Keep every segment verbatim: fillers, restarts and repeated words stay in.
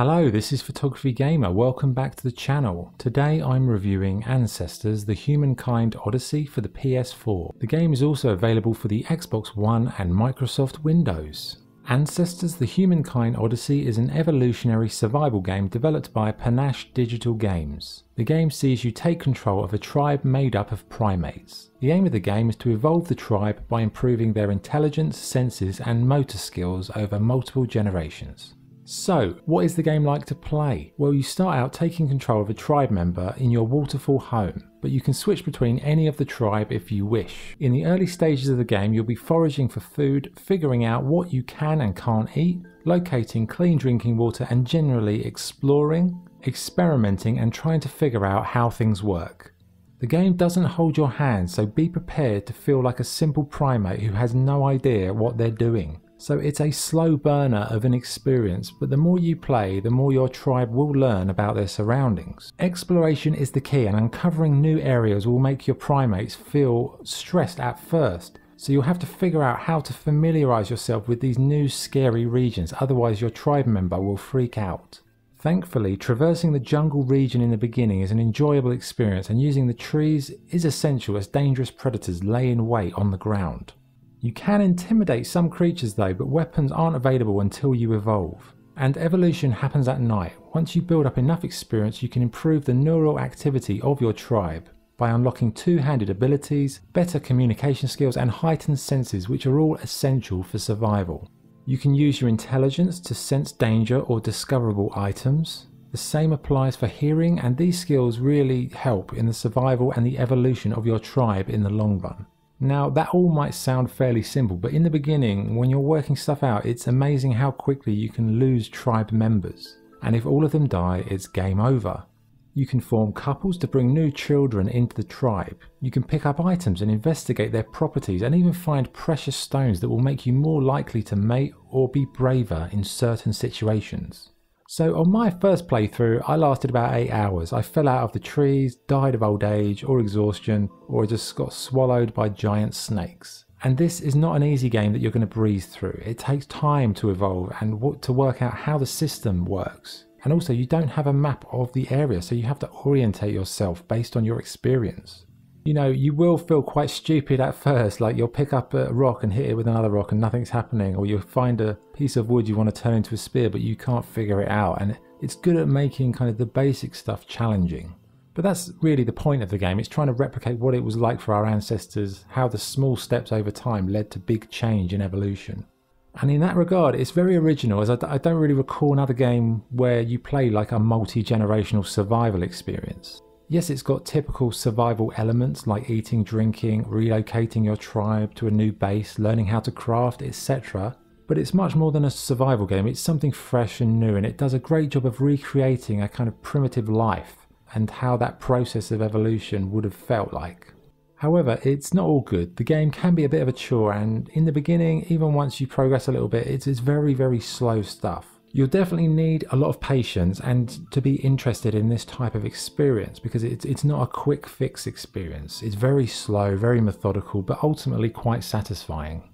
Hello, this is Photography Gamer. Welcome back to the channel. Today I'm reviewing Ancestors: The Humankind Odyssey for the P S four. The game is also available for the Xbox One and Microsoft Windows. Ancestors: The Humankind Odyssey is an evolutionary survival game developed by Panache Digital Games. The game sees you take control of a tribe made up of primates. The aim of the game is to evolve the tribe by improving their intelligence, senses and motor skills over multiple generations. So, what is the game like to play? Well, you start out taking control of a tribe member in your waterfall home, but you can switch between any of the tribe if you wish. In the early stages of the game, you'll be foraging for food, figuring out what you can and can't eat, locating clean drinking water, and generally exploring, experimenting, and trying to figure out how things work. The game doesn't hold your hand, so be prepared to feel like a simple primate who has no idea what they're doing. So it's a slow burner of an experience, but the more you play, the more your tribe will learn about their surroundings. Exploration is the key, and uncovering new areas will make your primates feel stressed at first. So you'll have to figure out how to familiarise yourself with these new scary regions, otherwise your tribe member will freak out. Thankfully, traversing the jungle region in the beginning is an enjoyable experience, and using the trees is essential as dangerous predators lay in wait on the ground. You can intimidate some creatures though, but weapons aren't available until you evolve. And evolution happens at night. Once you build up enough experience, you can improve the neural activity of your tribe by unlocking two-handed abilities, better communication skills and heightened senses, which are all essential for survival. You can use your intelligence to sense danger or discoverable items. The same applies for hearing, and these skills really help in the survival and the evolution of your tribe in the long run. Now, that all might sound fairly simple, but in the beginning, when you're working stuff out, it's amazing how quickly you can lose tribe members. And if all of them die, it's game over. You can form couples to bring new children into the tribe. You can pick up items and investigate their properties, and even find precious stones that will make you more likely to mate or be braver in certain situations. So on my first playthrough, I lasted about eight hours. I fell out of the trees, died of old age or exhaustion, or just got swallowed by giant snakes. And this is not an easy game that you're going to breeze through. It takes time to evolve and to work out how the system works. And also you don't have a map of the area, so you have to orientate yourself based on your experience. You know, you will feel quite stupid at first, like you'll pick up a rock and hit it with another rock and nothing's happening, or you'll find a piece of wood you want to turn into a spear but you can't figure it out, and it's good at making kind of the basic stuff challenging. But that's really the point of the game. It's trying to replicate what it was like for our ancestors, how the small steps over time led to big change in evolution. And in that regard, it's very original, as I, I don't really recall another game where you play like a multi-generational survival experience. Yes, it's got typical survival elements like eating, drinking, relocating your tribe to a new base, learning how to craft, et cetera. But it's much more than a survival game. It's something fresh and new, and it does a great job of recreating a kind of primitive life and how that process of evolution would have felt like. However, it's not all good. The game can be a bit of a chore, and in the beginning, even once you progress a little bit, it's, it's very, very slow stuff. You'll definitely need a lot of patience and to be interested in this type of experience, because it's, it's not a quick fix experience. It's very slow, very methodical, but ultimately quite satisfying.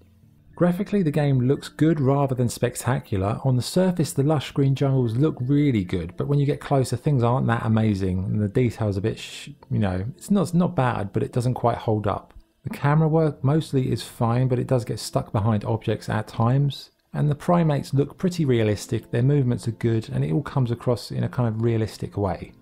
Graphically, the game looks good rather than spectacular. On the surface, the lush green jungles look really good, but when you get closer, things aren't that amazing, and the detail's a bit, sh you know, it's not, it's not bad, but it doesn't quite hold up. The camera work mostly is fine, but it does get stuck behind objects at times. And the primates look pretty realistic, their movements are good, and it all comes across in a kind of realistic way.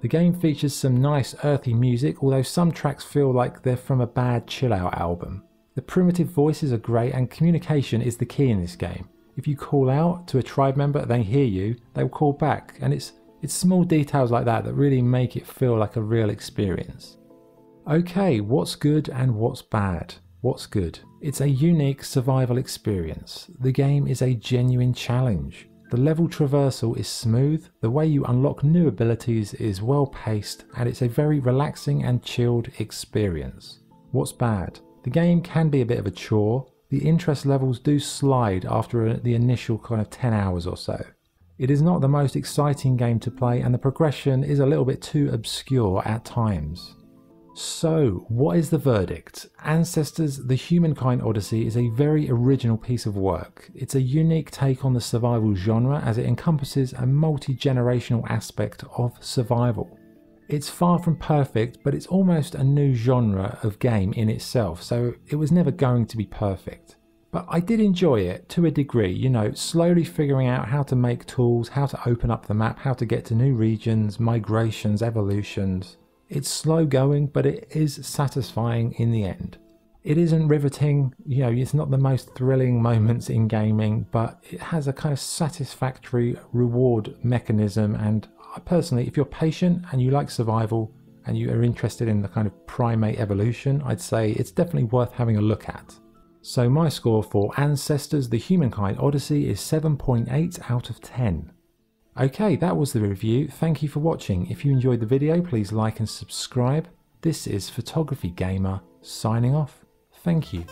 The game features some nice earthy music, although some tracks feel like they're from a bad chill-out album. The primitive voices are great, and communication is the key in this game. If you call out to a tribe member, they hear you, they'll call back, and it's, it's small details like that that really make it feel like a real experience. Okay, what's good and what's bad? What's good? It's a unique survival experience. The game is a genuine challenge. The level traversal is smooth, the way you unlock new abilities is well paced, and it's a very relaxing and chilled experience. What's bad? The game can be a bit of a chore. The interest levels do slide after the initial kind of ten hours or so. It is not the most exciting game to play, and the progression is a little bit too obscure at times. So, what is the verdict? Ancestors: The Humankind Odyssey is a very original piece of work. It's a unique take on the survival genre as it encompasses a multi-generational aspect of survival. It's far from perfect, but it's almost a new genre of game in itself, so it was never going to be perfect. But I did enjoy it to a degree, you know, slowly figuring out how to make tools, how to open up the map, how to get to new regions, migrations, evolutions. It's slow going, but it is satisfying in the end. It isn't riveting, you know, it's not the most thrilling moments in gaming, but it has a kind of satisfactory reward mechanism, and personally, if you're patient and you like survival and you are interested in the kind of primate evolution, I'd say it's definitely worth having a look at. So my score for Ancestors: The Humankind Odyssey is seven point eight out of ten. Okay, that was the review. Thank you for watching. If you enjoyed the video, please like and subscribe. This is Photography Gamer signing off. Thank you.